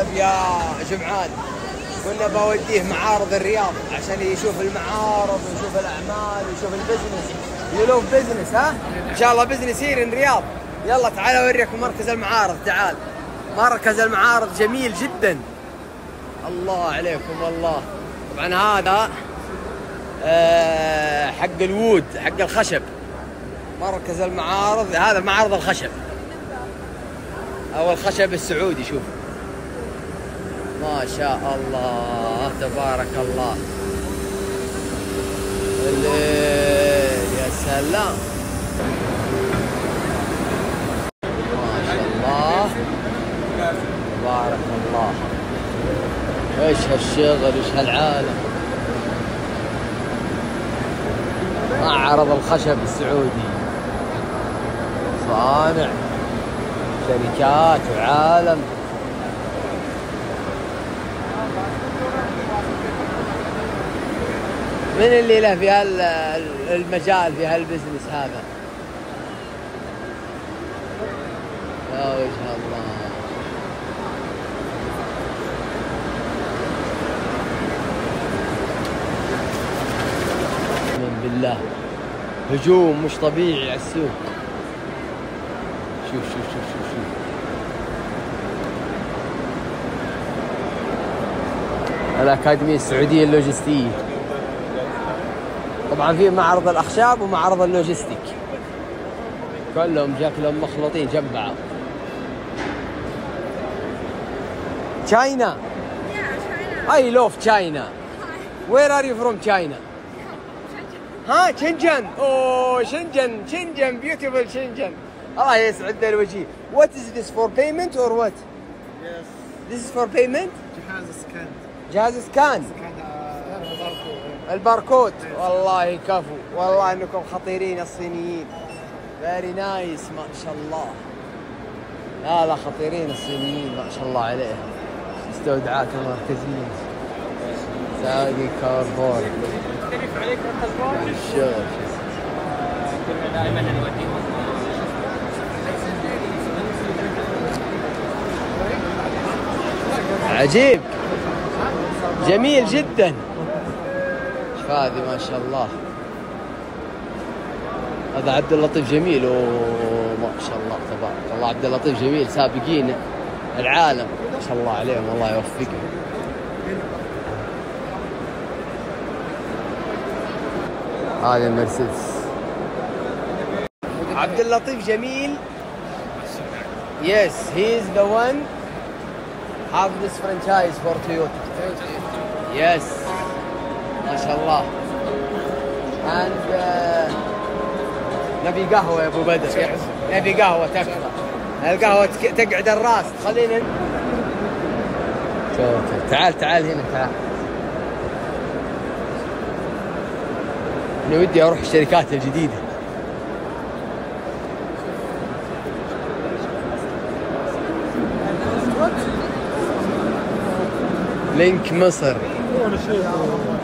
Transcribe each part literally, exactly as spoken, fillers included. الشباب يا جمعان كنا بوديه معارض الرياض عشان يشوف المعارض ويشوف الاعمال ويشوف البزنس، يلوف بزنس. ها ان شاء الله بزنس يصير الرياض. يلا تعال اوريكم مركز المعارض. تعال مركز المعارض جميل جدا، الله عليكم والله. طبعا هذا أه حق الوود، حق الخشب، مركز المعارض هذا معرض الخشب او الخشب السعودي. شوف ما شاء الله تبارك الله. الليل يا سلام ما شاء الله تبارك الله. ايش هالشغل، ايش هالعالم. معرض الخشب السعودي، صانع، شركات وعالم. من اللي له في هالمجال في هالبزنس هذا؟ يا وجه الله. من بالله هجوم مش طبيعي على السوق. شوف شوف شوف شوف شوف الأكاديمية السعودية اللوجستية. طبعا في معرض الأخشاب ومعرض اللوجستيك، كلهم شكلهم مخلوطين جنب بعض. تشاينا. اي لوف تشاينا. وير ار يو فروم تشاينا؟ ها شنجن. اوه شنجن شنجن بيوتيفول شنجن. الله يسعد الوجه. وات از ذس فور بيمنت اور وات؟ يس. ذس از فور بيمنت؟ جهاز سكان. جهاز سكان. الباركود. والله يكفو، والله انكم خطيرين الصينيين. فيري نايس ما شاء الله. لا لا خطيرين الصينيين ما شاء الله عليهم. مستودعات المركزيه. ساقي كاربون. تختلف عليك الكاربون؟ الشغل. دائما نوديهم. عجيب جميل جدا. هذه ما شاء الله. هذا عبد اللطيف جميل. اوه ما شاء الله تبارك الله. عبد اللطيف جميل سابقين العالم ما شاء الله عليهم، الله يوفقهم. هذا المرسيدس عبد اللطيف جميل. Yes, he is the one have this franchise for Toyota. Yes. ما شاء الله. And uh, نبي قهوة يا أبو بدر. نبي قهوة تكفى. القهوة تقعد الراس. خلينا تعال تعال هنا تعال. أنا ودي أروح الشركات الجديدة. لينك مصر.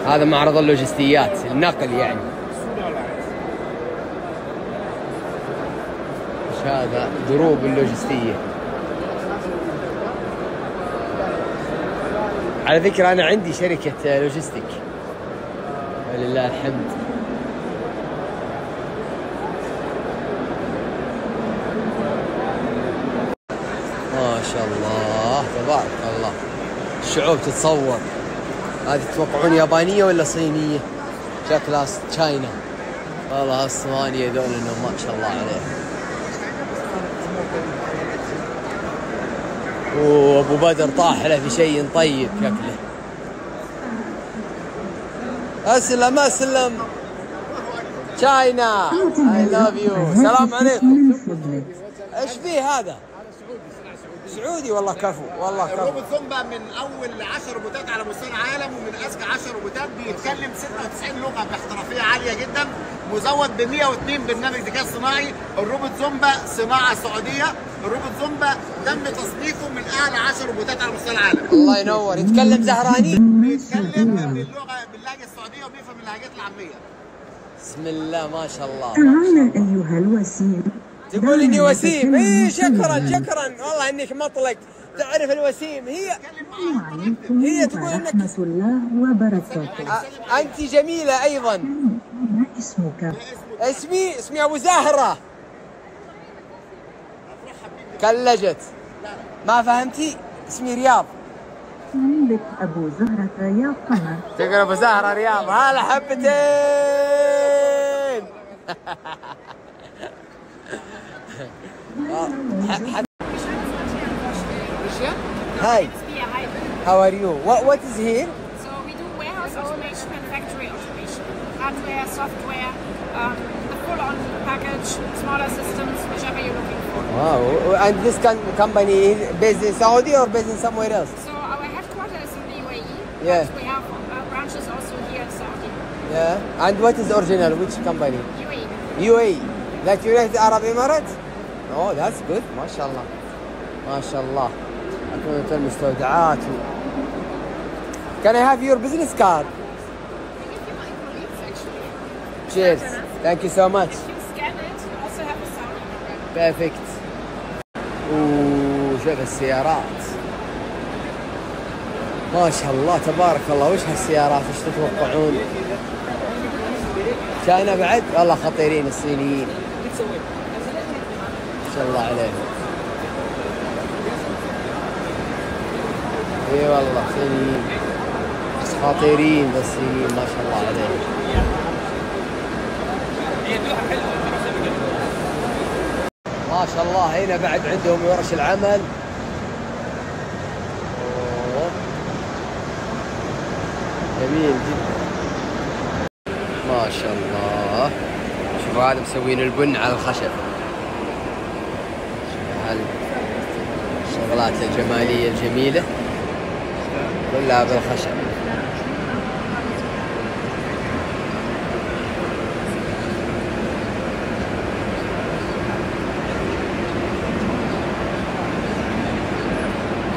هذا معرض اللوجستيات، النقل يعني. ايش هذا؟ دروب اللوجستية. على ذكر انا عندي شركة لوجستيك ولله الحمد. ما شاء الله تبارك الله. الشعوب تتصور. هذه تتوقعون يابانية ولا صينية؟ شكلها تشاينا. والله الصوانية ذول انهم ما شاء الله عليهم. اوه ابو بدر طاح له في شيء طيب شكله. اسلم اسلم. تشاينا اي لاف يو. السلام عليكم. ايش فيه هذا؟ سعودي والله كفو والله كفو. روبوت ثومبا من اول عشر روبوتات على مستوى العالم ومن اذكى عشر روبوتات، بيتكلم ستة وتسعين لغه باحترافيه عاليه جدا، مزود ب مئة واثنين برنامج ذكاء اصطناعي. الروبوت ثومبا صناعه سعوديه. الروبوت ثومبا تم تصنيفه من اعلى عشر روبوتات على مستوى العالم. الله ينور. يتكلم زهراني، بيتكلم باللغه باللهجه السعوديه وبيفهم اللهجات العاميه. بسم الله ما شاء الله. تعال ايها الوسيم. تقول اني وسيم. اي شكرا شكرا والله انك مطلق تعرف الوسيم هي هي تقول انك رحمة الله وبركاته. انت جميلة ايضا. ما اسمك؟ اسمي اسمي ابو زهرة. كلجت. ما فهمتي؟ اسمي رياض. عندك ابو زهرة يا قمر. تقرا ابو زهرة رياض. هلا حبتين. Hi. How are you? What What is here? So we do warehouse automation and factory automation, hardware, software, um, the full-on package, smaller systems, whichever you're looking for. Wow! And this company is based in Saudi or based in somewhere else? So our headquarters is in the U A E. Yeah. But we have uh, branches also here in Saudi. Yeah. And what is original? Which company? U A E. U A E. Like United Arab Emirates? Oh, that's good. MashaAllah. MashaAllah. أكون المستودعات. Can I have your business card? Cheers. Thank you so much. If you scan it, you also have a sound program. Perfect. وشوف السيارات. ما شاء الله تبارك الله. وش هالسيارات؟ وش تتوقعون؟ شاينا بعد؟ والله خطيرين الصينيين. ما شاء الله عليهم. اي والله صينيين خطيرين الصينيين ما شاء الله عليهم. ما شاء الله هنا بعد عندهم ورش العمل. أوه. جميل جدا. ما شاء الله. شوفوا هذا مسوين البن على الخشب. الشغلات الجمالية الجميلة كلها بالخشب.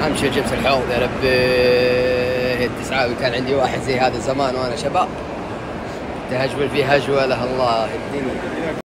أهم شي جبت الحوض يا ربي تسعة. كان عندي واحد زي هذا زمان وأنا شباب تهجول فيه هجوله الله الدنيا.